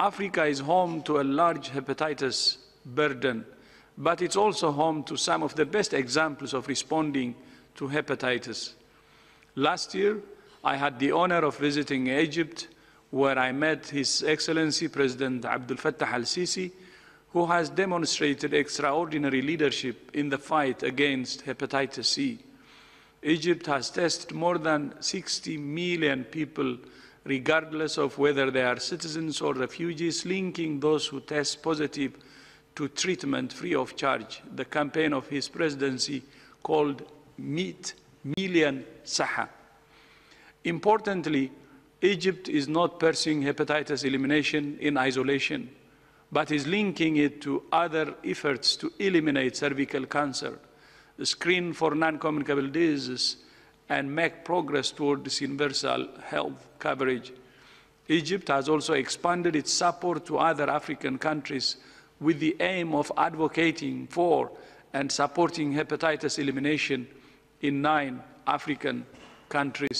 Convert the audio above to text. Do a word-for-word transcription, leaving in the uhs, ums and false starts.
Africa is home to a large hepatitis burden, but it's also home to some of the best examples of responding to hepatitis. Last year, I had the honor of visiting Egypt, where I met His Excellency President Abdel Fattah Al-Sisi, who has demonstrated extraordinary leadership in the fight against hepatitis C. Egypt has tested more than sixty million people, regardless of whether they are citizens or refugees, linking those who test positive to treatment free of charge. The campaign of his presidency, called Meet Million Saha. Importantly, Egypt is not pursuing hepatitis elimination in isolation, but is linking it to other efforts to eliminate cervical cancer, screen for non-communicable diseases, and make progress towards universal health coverage. Egypt has also expanded its support to other African countries with the aim of advocating for and supporting hepatitis elimination in nine African countries.